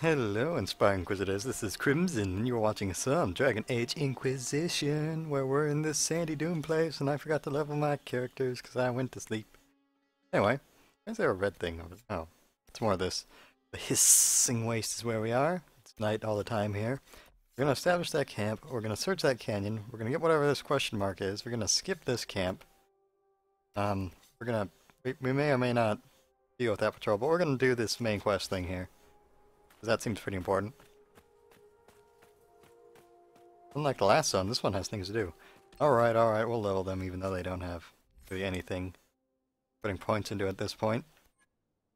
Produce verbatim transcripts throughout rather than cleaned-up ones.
Hello, Inspiring Inquisitors, this is Crimson, and you're watching some Dragon Age Inquisition, where we're in this sandy dune place, and I forgot to level my characters because I went to sleep. Anyway, why is there a red thing over there? Oh, it's more of this. The Hissing Waste is where we are. It's night all the time here. We're going to establish that camp, we're going to search that canyon, we're going to get whatever this question mark is, we're going to skip this camp. Um, we're going to, we, we may or may not deal with that patrol, but we're going to do this main quest thing here. That seems pretty important. Unlike the last zone, this one has things to do. Alright, alright, we'll level them even though they don't have really anything. Putting points into it at this point.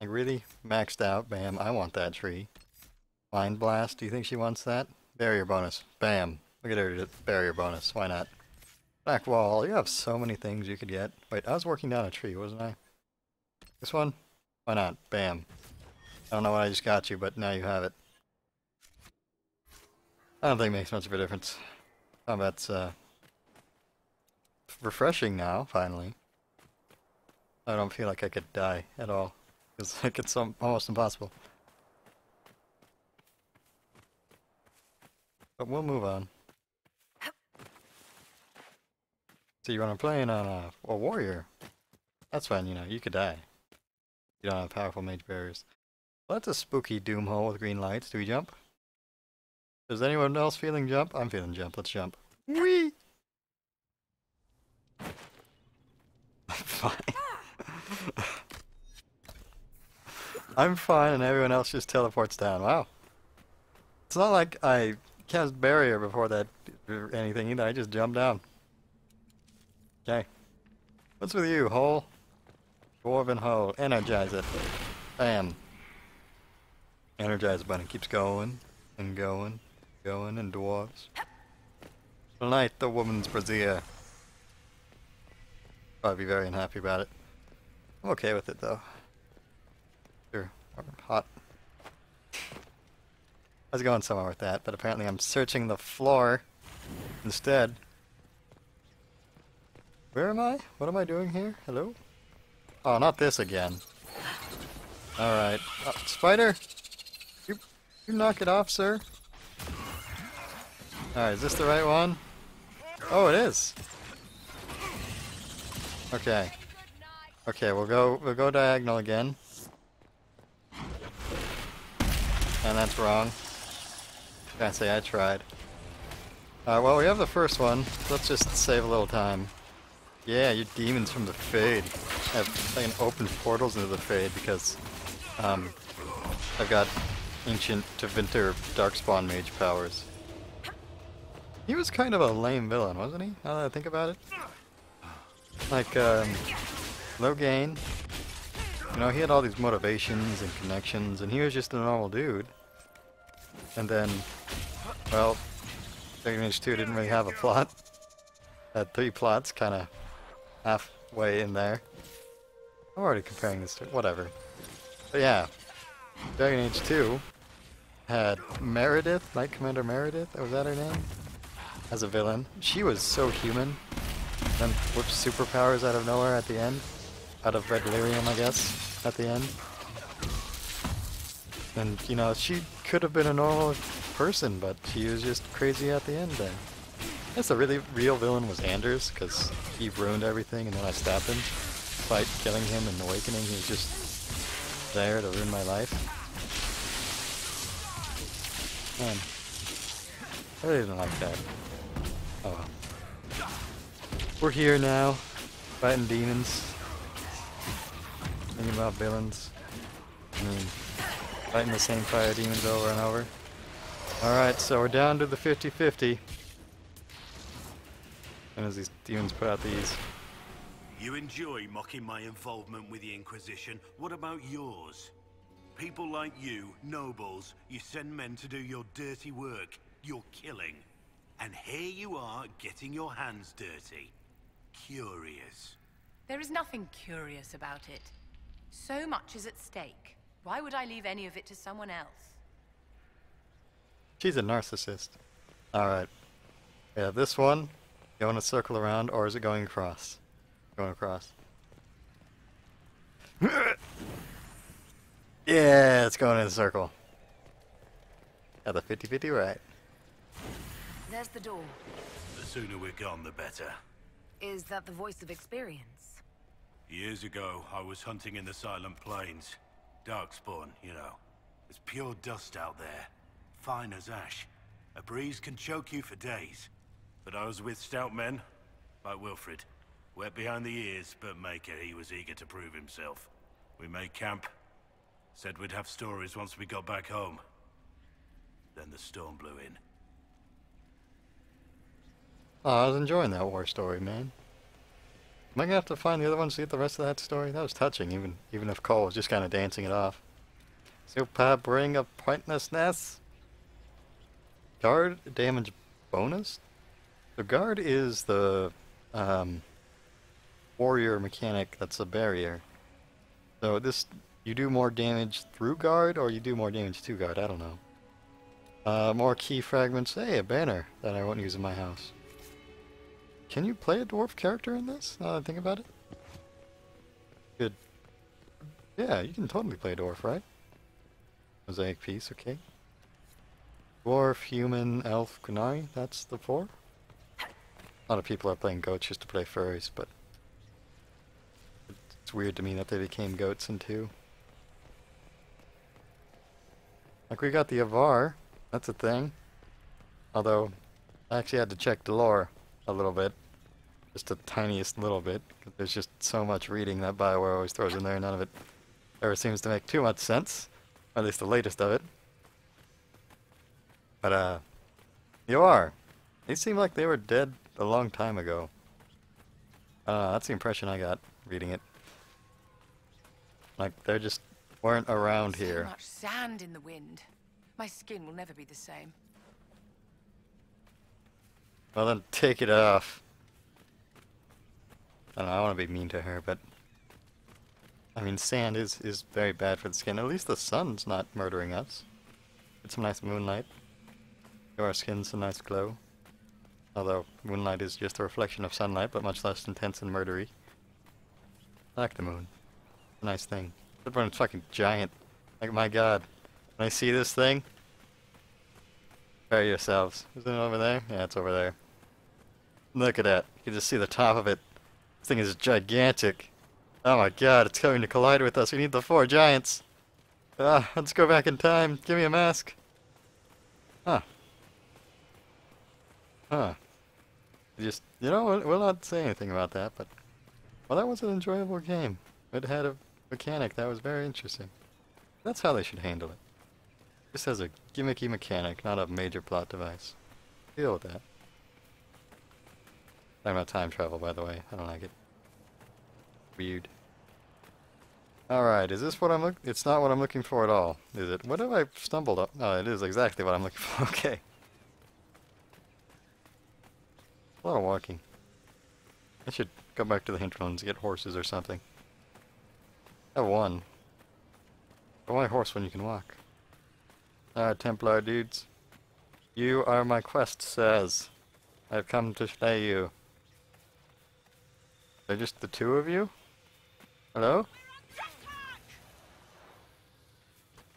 Like, really? Maxed out. Bam, I want that tree. Mind Blast, do you think she wants that? Barrier bonus. Bam. Look at her barrier bonus. Why not? Black wall. You have so many things you could get. Wait, I was working down a tree, wasn't I? This one? Why not? Bam. I don't know what I just got you, but now you have it. I don't think it makes much of a difference. Combat's uh, refreshing now, finally. I don't feel like I could die at all. It's like it's um, almost impossible. But we'll move on. See, when I'm playing on a, a warrior, that's fine, you know, you could die. You don't have powerful mage barriers. Well, that's a spooky doom hole with green lights. Do we jump? Is anyone else feeling jump? I'm feeling jump. Let's jump. Whee! I'm fine. I'm fine and everyone else just teleports down. Wow. It's not like I cast barrier before that or anything either. I just jumped down. Okay. What's with you, hole? Dwarven hole. Energize it. Bam. Energize button keeps going and going, going, and dwarves. Light the woman's brazier. Probably very unhappy about it. I'm okay with it though. Sure, I'm hot. I was going somewhere with that, but apparently I'm searching the floor instead. Where am I? What am I doing here? Hello? Oh, not this again. Alright. Oh, spider! You knock it off, sir. Alright, is this the right one? Oh, it is. Okay. Okay, we'll go we'll go diagonal again. And that's wrong. Can't say I tried. Uh, well, we have the first one. So let's just save a little time. Yeah, you demons from the Fade have fucking opened portals into the Fade because um, I've got ancient Tevinter Darkspawn mage powers. He was kind of a lame villain, wasn't he? Now that I think about it. Like, um, Loghain. You know, he had all these motivations and connections, and he was just a normal dude. And then, well, Dragon Age two didn't really have a plot. Had three plots, kind of halfway in there. I'm already comparing this to whatever. But yeah. Dragon Age two had Meredith, Knight Commander Meredith, was that her name? As a villain. She was so human. Then whoops, superpowers out of nowhere at the end. Out of Red lyrium, I guess, at the end. And, you know, she could have been a normal person, but she was just crazy at the end there. I guess the really real villain was Anders, because he ruined everything and then I stopped him. Despite killing him and Awakening, he was just there to ruin my life. Man, I really didn't like that. Oh well. We're here now, fighting demons. Thinking about villains. I mean, fighting the same fire demons over and over. Alright, so we're down to the fifty fifty. As soon as these demons put out these. You enjoy mocking my involvement with the Inquisition. What about yours? People like you, nobles, you send men to do your dirty work, your killing. And here you are, getting your hands dirty. Curious. There is nothing curious about it. So much is at stake. Why would I leave any of it to someone else? She's a narcissist. Alright. Yeah, this one. You want to circle around, or is it going across? Going across. Yeah, it's going in a circle. Another fifty fifty right. There's the door. The sooner we're gone, the better. Is that the voice of experience? Years ago, I was hunting in the Silent Plains. Darkspawn, you know. It's pure dust out there. Fine as ash. A breeze can choke you for days. But I was with stout men, like Wilfred. Wet behind the ears, but maker he was eager to prove himself. We made camp. Said we'd have stories once we got back home. Then the storm blew in. Oh, I was enjoying that war story, man. Am I gonna have to find the other ones to get the rest of that story? That was touching, even even if Cole was just kind of dancing it off. Super bring of pointlessness. Guard damage bonus? The guard is the um, warrior mechanic that's a barrier. So this, you do more damage through guard, or you do more damage to guard, I don't know. Uh, more key fragments. Hey, a banner that I won't use in my house. Can you play a dwarf character in this, now that I think about it? Good. Yeah, you can totally play a dwarf, right? Mosaic piece, okay. Dwarf, human, elf, kunai, that's the four. A lot of people are playing goats just to play furries, but it's weird to me that they became goats in two. Like, we got the Avar, that's a thing. Although, I actually had to check the lore a little bit. Just the tiniest little bit. Cause there's just so much reading that Bioware always throws in there, none of it ever seems to make too much sense. Or at least the latest of it. But, uh, you are. They seem like they were dead a long time ago. Uh, that's the impression I got reading it. Like, they just weren't around here. So much sand in the wind. My skin will never be the same. Well, then take it off. I don't know, I want to be mean to her, but... I mean, sand is, is very bad for the skin. At least the sun's not murdering us. It's some nice moonlight. Give our skin's a nice glow. Although, moonlight is just a reflection of sunlight, but much less intense and murdery. I like the moon. It's a nice thing. But when it's fucking giant. Like, my god. When I see this thing... Prepare yourselves. Is it over there? Yeah, it's over there. Look at that. You can just see the top of it. This thing is gigantic. Oh my god, it's coming to collide with us. We need the four giants. Ah, let's go back in time. Give me a mask. Huh. Huh. Just, you know, we'll not say anything about that, but... Well, that was an enjoyable game. It had a mechanic that was very interesting. That's how they should handle it. Just as a gimmicky mechanic, not a major plot device. Deal with that. I'm about time travel, by the way. I don't like it. Weird. Alright, is this what I'm look- it's not what I'm looking for at all, is it? What have I stumbled up? Oh, it is exactly what I'm looking for, okay. A lot of walking. I should go back to the hinterlands and get horses or something. I have one. But why horse when you can walk? Alright, Templar dudes. You are my quest, sirs. I have come to slay you. They're just the two of you? Hello?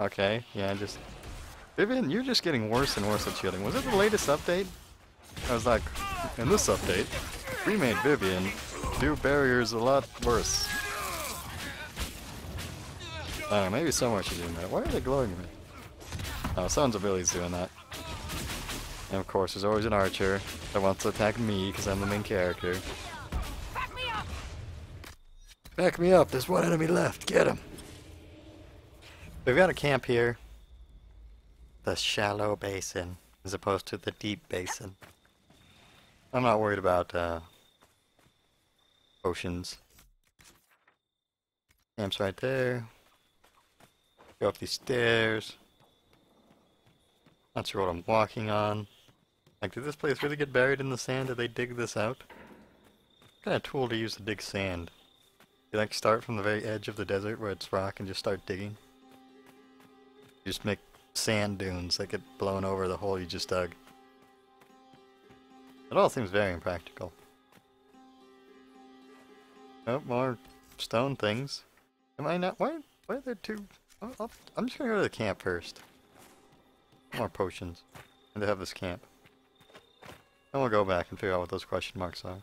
Okay, yeah, just... Vivian, you're just getting worse and worse at shielding. Was it the latest update? I was like, in this update, we made Vivian do barriers a lot worse. I don't know, maybe somewhere she's doing that. Why are they glowing at me? Oh, someone's ability's doing that. And of course, there's always an archer that wants to attack me because I'm the main character. Back me up! Back me up! There's one enemy left! Get him! We've got a camp here. The shallow basin, as opposed to the deep basin. I'm not worried about uh, oceans. Camp's right there. Go up these stairs. Not sure what I'm walking on. Like, did this place really get buried in the sand? Did they dig this out? What kind of tool to use to dig sand? You like start from the very edge of the desert where it's rock and just start digging? You just make sand dunes that get blown over the hole you just dug. It all seems very impractical. Oh, more stone things. Am I not? Why, why are there two? Oh, I'm just gonna go to the camp first. I more potions. And they have this camp. And we'll go back and figure out what those question marks are.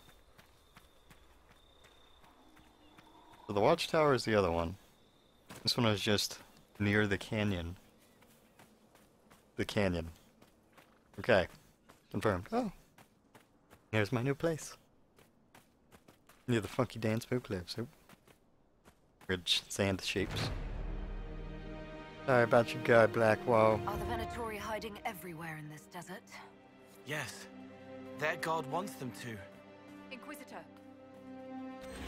So the watchtower is the other one. This one is just near the canyon. The canyon. Okay. Confirmed. Oh. Here's my new place. Near the funky dance poop lives. Weird sand shapes. Sorry about you, guy Blackwall. Are the Venatori hiding everywhere in this desert? Yes. Their god wants them to. Inquisitor.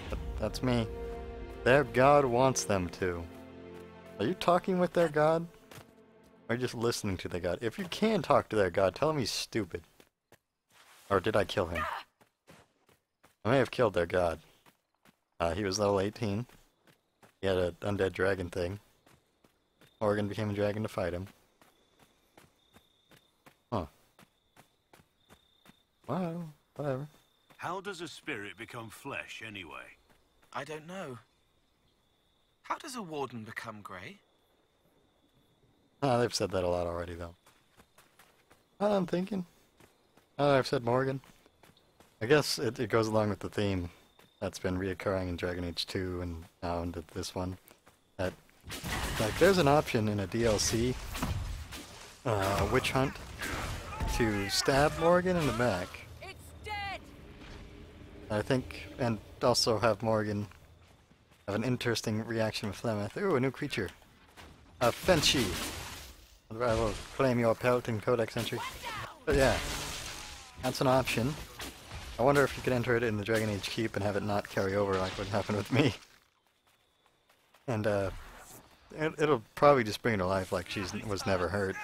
But that's me. Their god wants them to. Are you talking with their god? Or are you just listening to their god? If you can talk to their god, tell him he's stupid. Or did I kill him? I may have killed their god. Uh, he was level eighteen. He had an undead dragon thing. Morgan became a dragon to fight him. Huh. Well, whatever. How does a spirit become flesh, anyway? I don't know. How does a warden become grey? Ah, they've said that a lot already, though. Now that I'm thinking. Now that I've said Morgan. I guess it, it goes along with the theme that's been reoccurring in Dragon Age two and now into this one. That, like, there's an option in a D L C, uh, Witch Hunt, to stab Morgan in the back. It's dead. I think, and also have Morgan have an interesting reaction with Flemeth. Ooh, a new creature. A Fenchie. I will claim your pelt in Codex entry. But yeah, that's an option. I wonder if you could enter it in the Dragon Age Keep and have it not carry over like what happened with me. And uh, it, it'll probably just bring her to life like she was never hurt.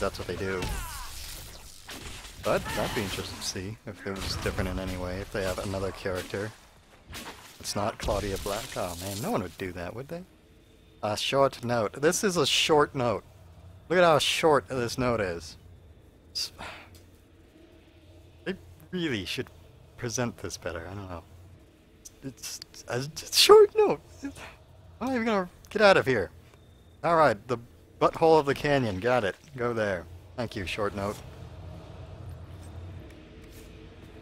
That's what they do. But that'd be interesting to see if it was different in any way, if they have another character. It's not Claudia Black. Oh man, no one would do that, would they? A short note. This is a short note. Look at how short this note is. It's really should present this better. I don't know. It's a short note. I'm not even gonna get out of here. All right, the butthole of the canyon. Got it. Go there. Thank you. Short note.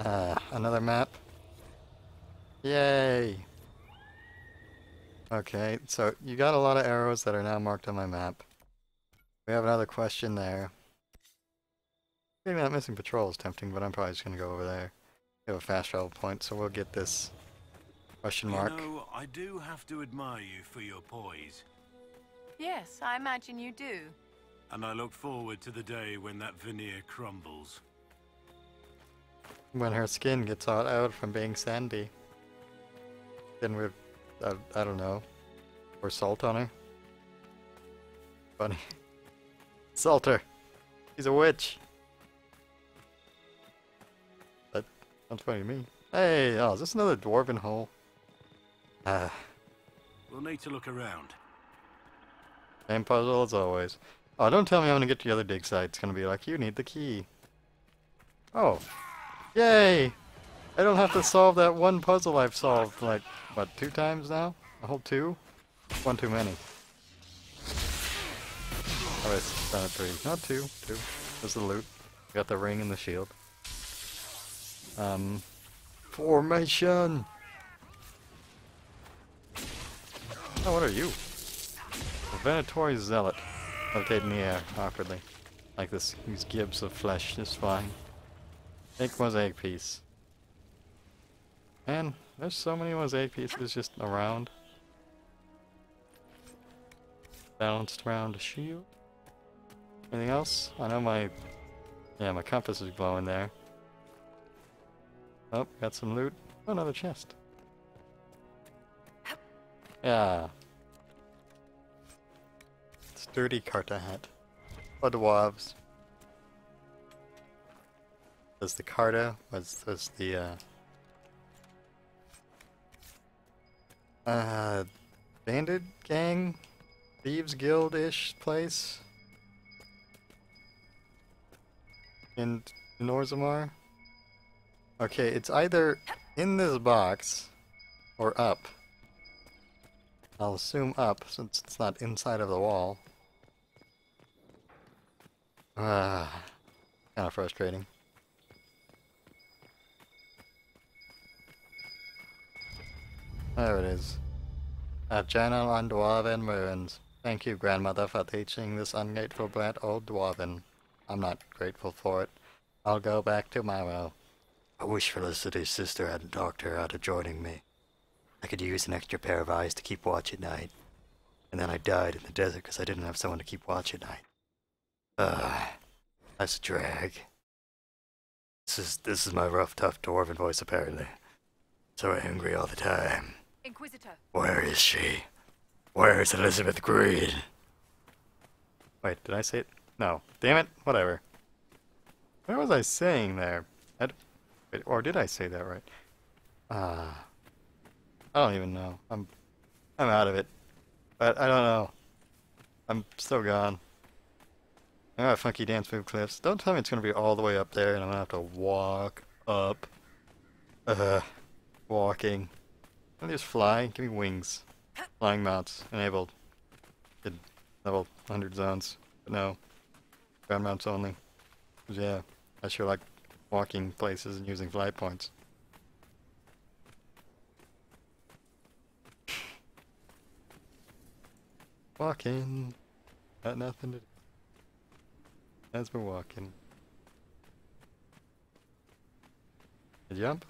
Uh, another map. Yay. Okay, so you got a lot of arrows that are now marked on my map. We have another question there. Maybe that missing patrol is tempting, but I'm probably just going to go over there. We have a fast travel point, so we'll get this question mark. You know, I do have to admire you for your poise. Yes, I imagine you do. And I look forward to the day when that veneer crumbles. When her skin gets all out from being sandy. Then we're, I, I don't know, or salt on her. Funny. Salt her. She's a witch. That's funny to me. Hey, oh, is this another dwarven hole? Uh, we'll need to look around. Same puzzle as always. Oh, don't tell me I'm gonna get to the other dig site. It's gonna be like, you need the key. Oh. Yay! I don't have to solve that one puzzle I've solved, like, what, two times now? A whole two? One too many. Oh, it's done it three. Not two, two. There's the loot. Got the ring and the shield. Um, formation! Oh, what are you? A Venatori zealot. Rotate in the air, awkwardly. Like this, these gibs of flesh just flying. Take mosaic piece. Man, there's so many mosaic pieces just around. Balanced around a shield. Anything else? I know my... Yeah, my compass is glowing there. Oh, got some loot. Oh, another chest. Yeah. Sturdy Carta hat. For dwarves. Was the Carta? Was, was the, uh... Uh... Bandit gang? Thieves guild-ish place? In Norzamar? Okay, it's either in this box, or up. I'll assume up, since it's not inside of the wall. Uh, kind of frustrating. There it is. A journal on Dwarven ruins. Thank you, Grandmother, for teaching this ungrateful brat old Dwarven. I'm not grateful for it. I'll go back tomorrow. I wish Felicity's sister hadn't talked her out of joining me. I could use an extra pair of eyes to keep watch at night. And then I died in the desert because I didn't have someone to keep watch at night. Ugh. That's a drag. This is, this is my rough, tough Dwarven voice, apparently. So angry all the time. Inquisitor. Where is she? Where is Elizabeth Greed? Wait, did I say it? No. Damn it. Whatever. What was I saying there? I'd, or did I say that right? Uh, I don't even know. I'm I'm out of it. But I don't know. I'm still gone. I got funky dance move cliffs. Don't tell me it's going to be all the way up there and I'm going to have to walk up. Uh, walking. Can I just fly? Give me wings. Flying mounts enabled. Did level one hundred zones, but no, ground mounts only. Yeah, I sure like walking places and using flight points. Walking, got nothing to do. As we're walking, I jump.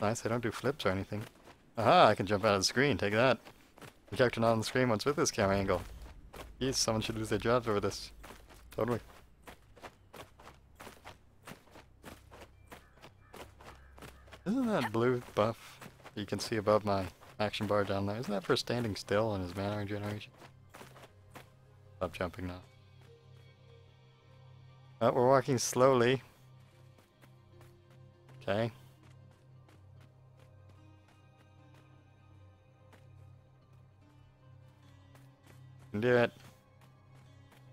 Nice, I don't do flips or anything. Aha, I can jump out of the screen, take that. The character not on the screen once with this camera angle. Jeez, someone should lose their jobs over this. Totally. Isn't that blue buff you can see above my action bar down there? Isn't that for standing still in his mana regeneration? Stop jumping now. Oh, we're walking slowly. Okay. Can do it.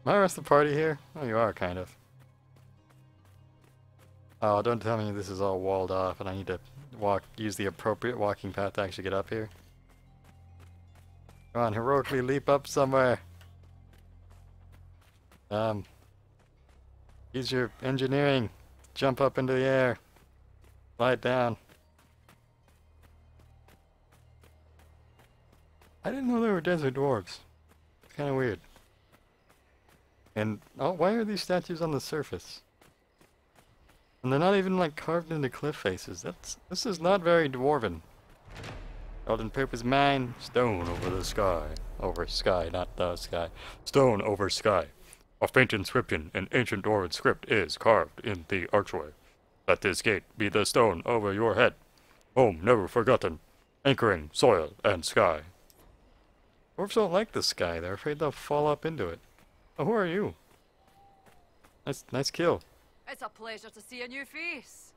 Am I the rest of the party here? Oh, you are, kind of. Oh, don't tell me this is all walled off and I need to walk, use the appropriate walking path to actually get up here. Come on, heroically leap up somewhere. Um, use your engineering. Jump up into the air. Slide down. I didn't know there were desert dwarves. Kind of weird. And oh, why are these statues on the surface? And they're not even like carved into cliff faces. That's this is not very Dwarven. Golden poop is mine. Stone over the sky, over sky, not the sky. Stone over sky. A faint inscription in ancient Dwarven script is carved in the archway. Let this gate be the stone over your head. Home never forgotten, anchoring soil and sky. Dwarves don't like the sky, they're afraid they'll fall up into it. Oh, who are you? Nice, nice kill. It's a pleasure to see a new face.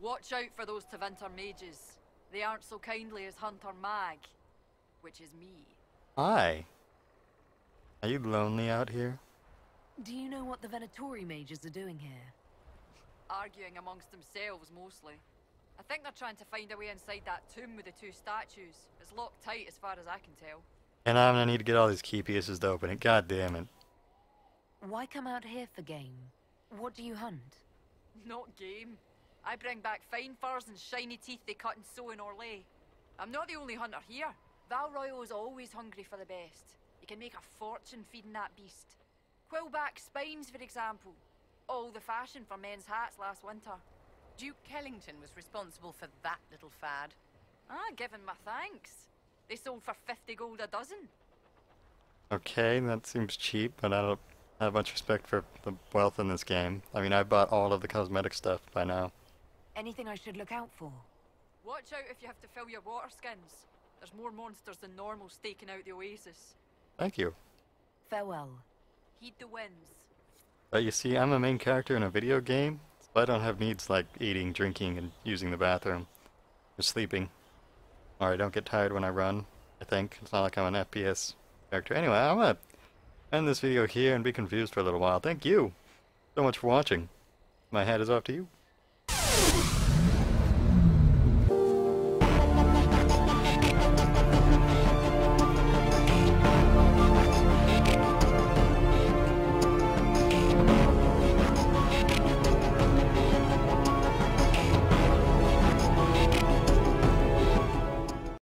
Watch out for those Tevinter mages. They aren't so kindly as Hunter Mag, which is me. Hi. Are you lonely out here? Do you know what the Venatori mages are doing here? Arguing amongst themselves, mostly. I think they're trying to find a way inside that tomb with the two statues. It's locked tight as far as I can tell. And I'm gonna need to get all these key pieces to open it, god damn it. Why come out here for game? What do you hunt? Not game. I bring back fine furs and shiny teeth they cut and sew in Orlais. I'm not the only hunter here. Val Royal is always hungry for the best. You can make a fortune feeding that beast. Quillback spines, for example. All the fashion for men's hats last winter. Duke Killington was responsible for that little fad. Ah, give him my thanks. They sold for fifty gold a dozen. Okay, that seems cheap, but I don't have much respect for the wealth in this game. I mean, I bought all of the cosmetic stuff by now. Anything I should look out for? Watch out if you have to fill your water skins. There's more monsters than normal staking out the Oasis. Thank you. Farewell. Heed the winds. But you see, I'm a main character in a video game, so I don't have needs like eating, drinking, and using the bathroom. Or sleeping. Or I don't get tired when I run, I think. It's not like I'm an F P S character. Anyway, I'm gonna end this video here and be confused for a little while. Thank you so much for watching. My hat is off to you.